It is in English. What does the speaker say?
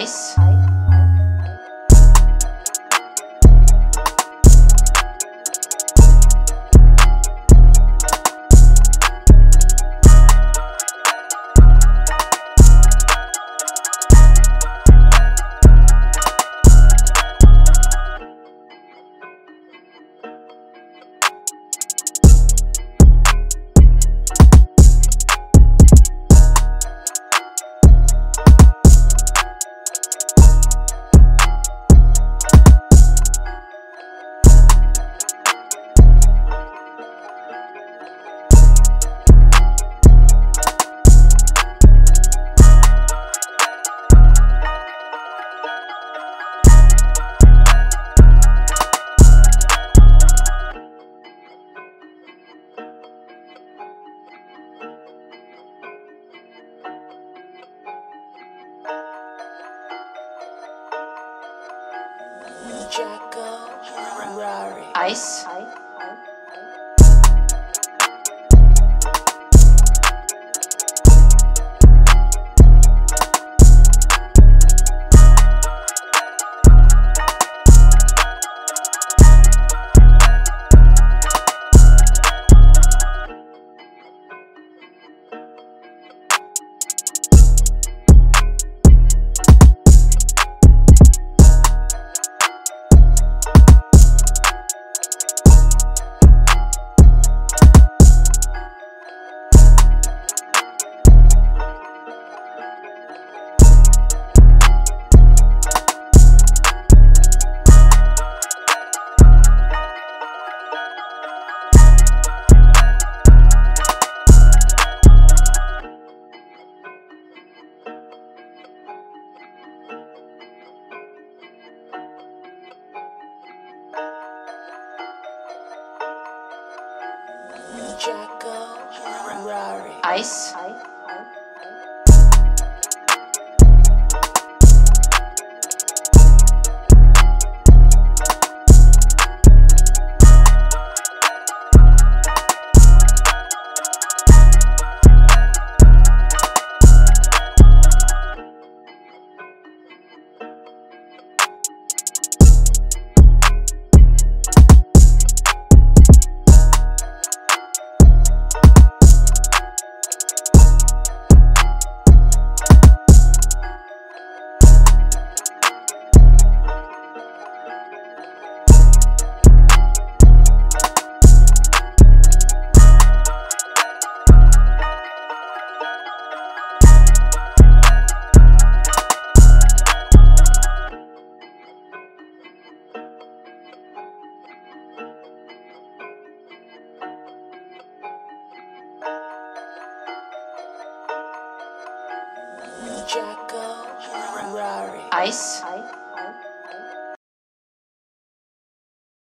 ice. Jacko Rarri. Ice. Jacko Rarri. Ice. Jacko Rarri. Ice.